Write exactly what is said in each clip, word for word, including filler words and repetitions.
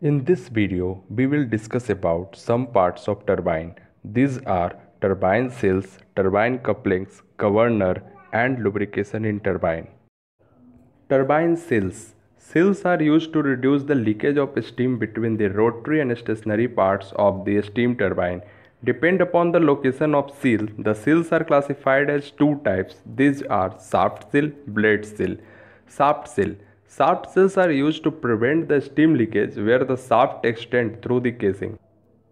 In this video, we will discuss about some parts of turbine. These are turbine sails, turbine couplings, governor and lubrication in turbine. Turbine sails. Sails are used to reduce the leakage of steam between the rotary and stationary parts of the steam turbine. Depend upon the location of sail, the sails are classified as two types. These are shaft sail, blade sail. Shaft sail. Shaft sails are used to prevent the steam leakage where the shaft extends through the casing.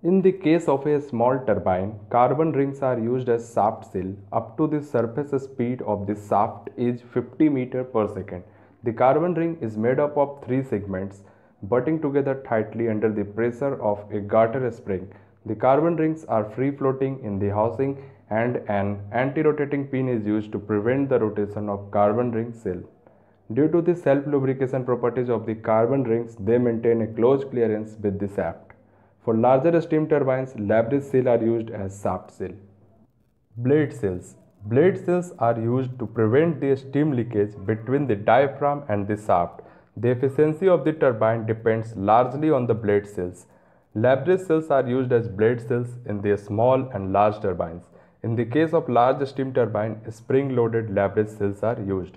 In the case of a small turbine, carbon rings are used as shaft sail. Up to the surface speed of the shaft is fifty meters per second. The carbon ring is made up of three segments, butting together tightly under the pressure of a garter spring. The carbon rings are free floating in the housing, and an anti-rotating pin is used to prevent the rotation of carbon ring sail. Due to the self-lubrication properties of the carbon rings, they maintain a close clearance with the shaft. For larger steam turbines, leverage sails are used as shaft sails. Blade sails. Blade sails are used to prevent the steam leakage between the diaphragm and the shaft. The efficiency of the turbine depends largely on the blade sails. Leverage sails are used as blade sails in the small and large turbines. In the case of large steam turbine, spring-loaded leverage sails are used.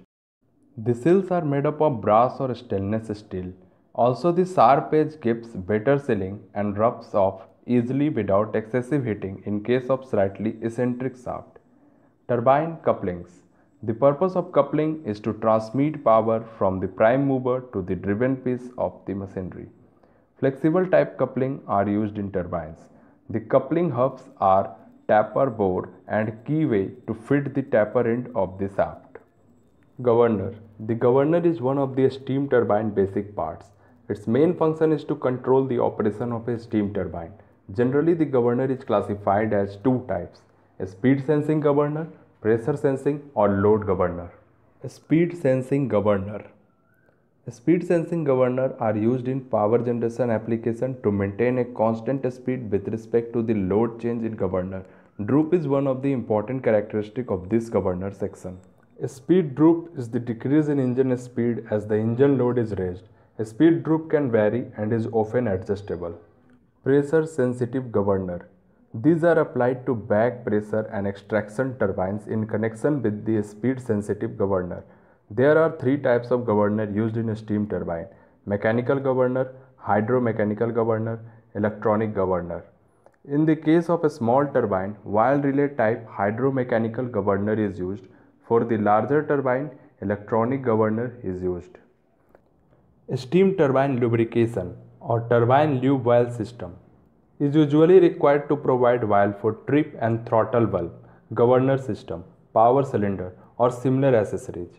The sails are made up of brass or stainless steel. Also, the sharp edge gives better sailing and rubs off easily without excessive heating in case of slightly eccentric shaft. Turbine couplings. The purpose of coupling is to transmit power from the prime mover to the driven piece of the machinery. Flexible type coupling are used in turbines. The coupling hubs are taper bore and keyway to fit the taper end of the shaft. Governor. The governor is one of the steam turbine basic parts. Its main function is to control the operation of a steam turbine. Generally, the governor is classified as two types: a speed sensing governor, pressure sensing or load governor. A speed sensing governor. A speed sensing governor are used in power generation application to maintain a constant speed with respect to the load change in governor. Droop is one of the important characteristics of this governor section. A speed droop is the decrease in engine speed as the engine load is raised. A speed droop can vary and is often adjustable. Pressure sensitive governor. These are applied to back pressure and extraction turbines in connection with the speed sensitive governor. There are three types of governor used in a steam turbine: mechanical governor, hydromechanical governor, electronic governor. In the case of a small turbine, while relay type hydromechanical governor is used. For the larger turbine, electronic governor is used. Steam turbine lubrication or turbine lube valve system is usually required to provide valve for trip and throttle valve, governor system, power cylinder or similar accessories.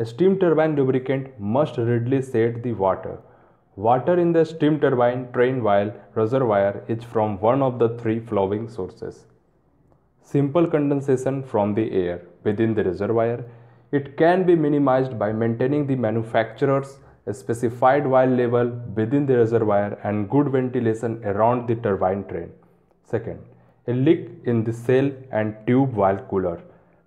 A steam turbine lubricant must readily set the water. Water in the steam turbine train valve reservoir is from one of the three flowing sources. Simple condensation from the air within the reservoir. It can be minimized by maintaining the manufacturer's specified valve level within the reservoir and good ventilation around the turbine train. Second, a leak in the sail and tube valve cooler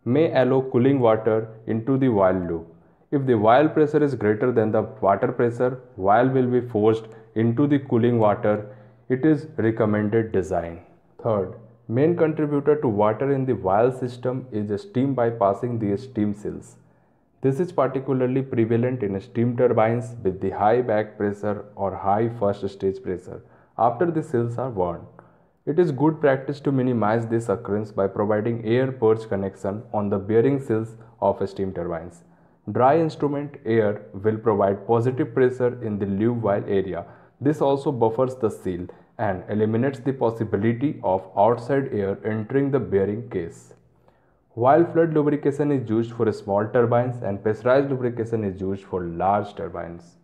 may allow cooling water into the valve loop. If the valve pressure is greater than the water pressure, valve will be forced into the cooling water. It is recommended design. Third, main contributor to water in the valve system is steam bypassing the steam sails. This is particularly prevalent in steam turbines with the high back pressure or high first stage pressure after the sails are worn. It is good practice to minimize this occurrence by providing air purge connection on the bearing sails of steam turbines. Dry instrument air will provide positive pressure in the lube valve area. This also buffers the seal and eliminates the possibility of outside air entering the bearing case. While flood lubrication is used for small turbines and pressurized lubrication is used for large turbines.